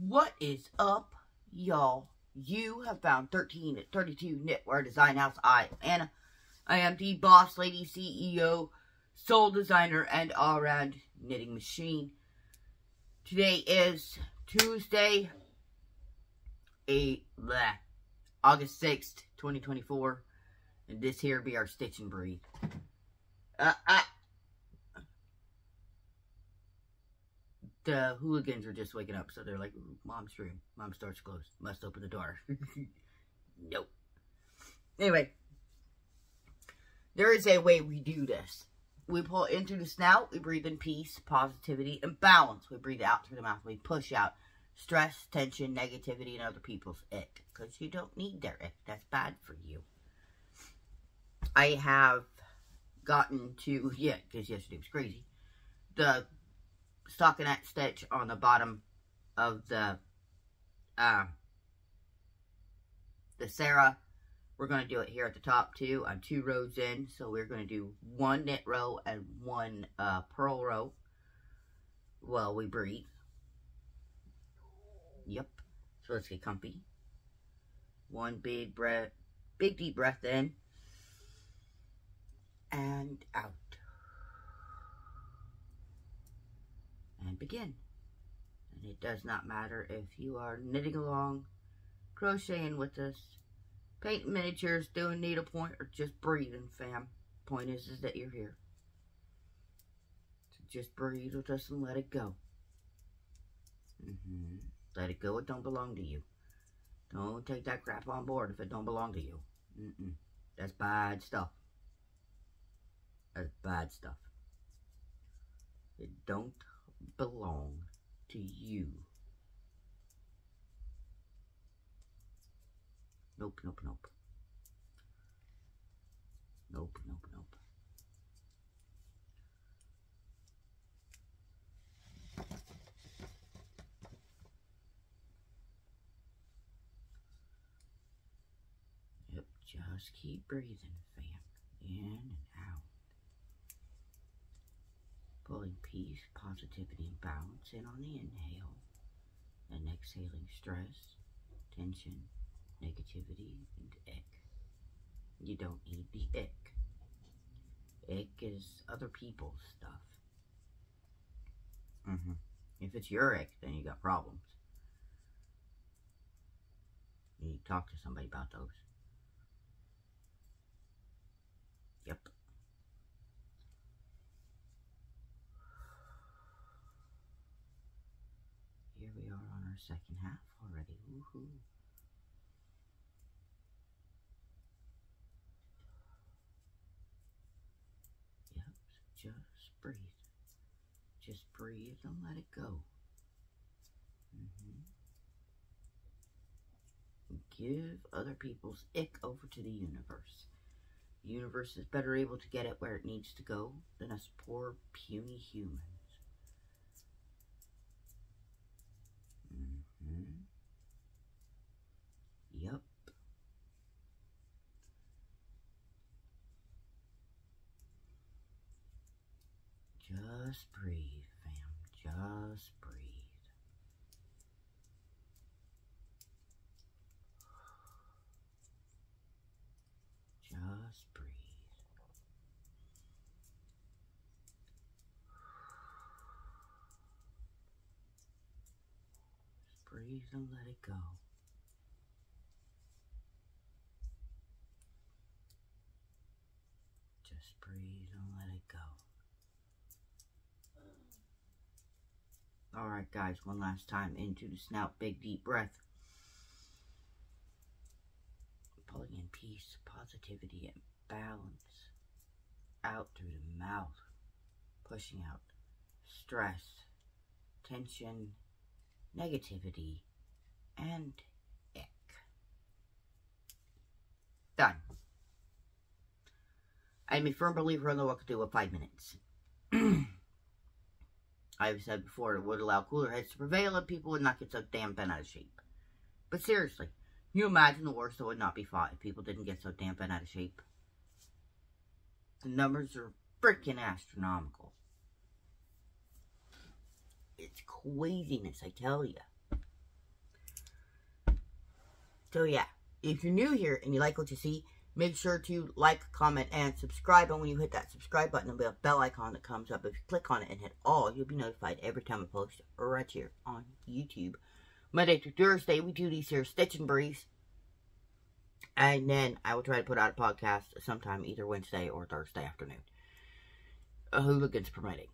What is up, y'all? You have found 1332 Knitwear Design House. I am Anna. I am the boss lady, CEO, sole designer, and all-around knitting machine. Today is Tuesday, August 6th, 2024. And this here be our Stitch and Breathe. The hooligans are just waking up, so they're like, Mom's room. Mom's door's closed. Must open the door. Nope. Anyway. There is a way we do this. We pull in through the snout. We breathe in peace, positivity, and balance. We breathe out through the mouth. We push out stress, tension, negativity, and other people's ick. Because you don't need their ick. That's bad for you. I have gotten to, because yesterday was crazy. The stockinette stitch on the bottom of the Sarah. We're going to do it here at the top too. I'm two rows in, so we're going to do one knit row and one purl row while we breathe. Yep. So let's get comfy. One big breath, big deep breath in and out. And begin. And it does not matter if you are knitting along, crocheting with us, painting miniatures, doing needlepoint, or just breathing, fam. Point is that you're here. So just breathe with us and let it go. Let it go. It don't belong to you. Don't take that crap on board if it don't belong to you. That's bad stuff. That's bad stuff. It don't belong to you. Nope, nope, nope. Nope, nope, nope. Yep, just keep breathing, fam. In and out. Pulling peace, positivity, and balance in on the inhale, and exhaling stress, tension, negativity, and ick. You don't need the ick. Ick is other people's stuff. If it's your ick, then you got problems. You need to talk to somebody about those. Yep. Second half already. Woohoo. Yep, so just breathe. Just breathe and let it go. Give other people's ick over to the universe. The universe is better able to get it where it needs to go than us poor puny humans. Yep. Just breathe, fam. Just breathe. Just breathe. Just breathe and let it go. Breathe and let it go. Alright guys, one last time. Into the snout. Big deep breath. Pulling in peace, positivity, and balance. Out through the mouth. Pushing out stress, tension, negativity, and ick. Done. I'm a firm believer in the what to do with 5 minutes. I've said before it would allow cooler heads to prevail and people would not get so damn bent out of shape. But seriously, you imagine the wars that would not be fought if people didn't get so damn bent out of shape. The numbers are freaking astronomical. It's craziness, I tell you. So yeah, if you're new here and you like what you see, make sure to like, comment, and subscribe. And when you hit that subscribe button, there'll be a bell icon that comes up. If you click on it and hit all, you'll be notified every time I post right here on YouTube. Monday through Thursday, we do these here Stitch and Breathe. And then I will try to put out a podcast sometime either Wednesday or Thursday afternoon. Hooligans permitting.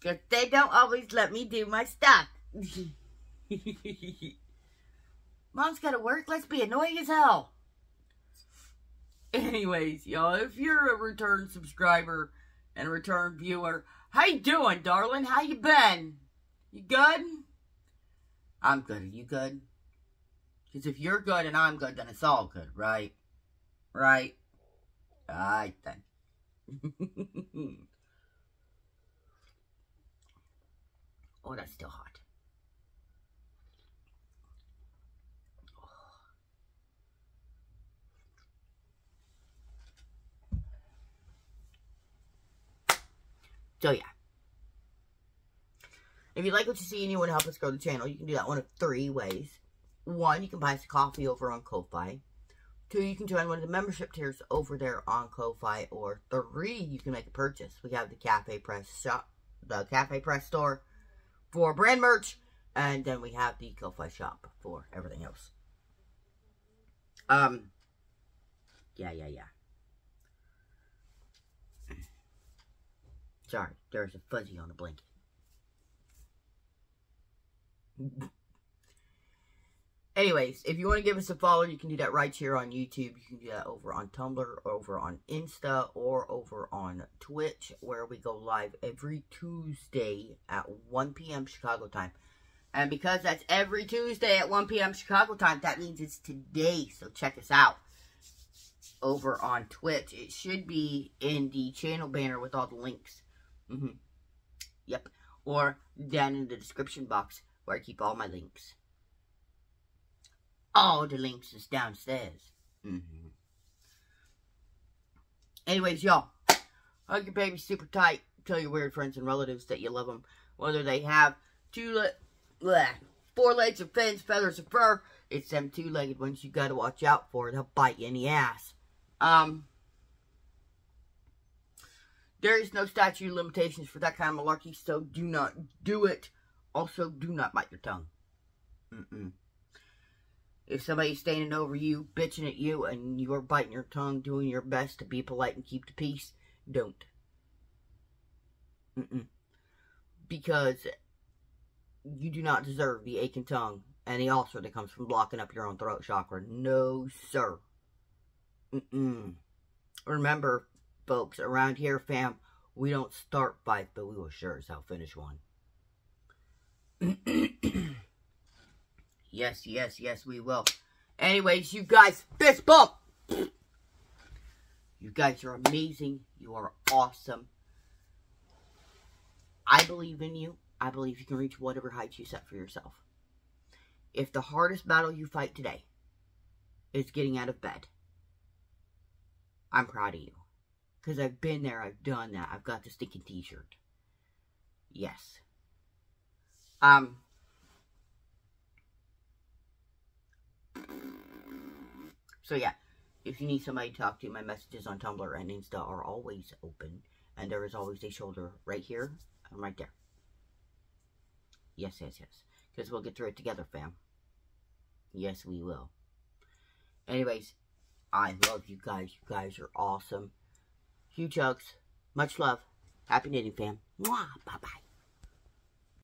Because they don't always let me do my stuff. Mom's gotta work. Let's be annoying as hell. Anyways, y'all, if you're a return subscriber and a return viewer, how you doing, darling? How you been? You good? I'm good. Are you good? Because if you're good and I'm good, then it's all good, right? Right? I think. Oh, that's still hot. So, yeah. If you like what you see and you want to help us grow the channel, you can do that one of three ways. One, you can buy us coffee over on Ko-Fi. Two, you can join one of the membership tiers over there on Ko-Fi. Or three, you can make a purchase. We have the Cafe Press shop, the Cafe Press store for brand merch. And then we have the Ko-Fi shop for everything else. Yeah. Sorry, there's a fuzzy on the blanket. Anyways, if you want to give us a follow, you can do that right here on YouTube. You can do that over on Tumblr, over on Insta, or over on Twitch, where we go live every Tuesday at 1 p.m. Chicago time. And because that's every Tuesday at 1 p.m. Chicago time, that means it's today. So check us out. Over on Twitch, it should be in the channel banner with all the links. Yep. Or down in the description box where I keep all my links. All the links is downstairs. Anyways, y'all. Hug your baby super tight. Tell your weird friends and relatives that you love them. Whether they have four legs or fins, feathers or fur. It's them two-legged ones you gotta watch out for. They'll bite you in the ass. There is no statute of limitations for that kind of malarkey, so do not do it. Also, do not bite your tongue. If somebody's standing over you, bitching at you, and you're biting your tongue, doing your best to be polite and keep the peace, don't. Because you do not deserve the aching tongue and the ulcer that comes from blocking up your own throat chakra. No, sir. Remember, folks, around here, fam, we don't start fights, but we will sure as hell finish one. Yes, we will. Anyways, you guys, fist bump! You guys are amazing. You are awesome. I believe in you. I believe you can reach whatever heights you set for yourself. If the hardest battle you fight today is getting out of bed, I'm proud of you. Because I've been there, I've done that, I've got the stinking t-shirt. Yes. So yeah, if you need somebody to talk to, my messages on Tumblr and Insta are always open. And there is always a shoulder right here and right there. Yes. Because we'll get through it together, fam. Yes, we will. Anyways, I love you guys. You guys are awesome. Huge hugs. Much love. Happy knitting, fam. Mwah. Bye-bye.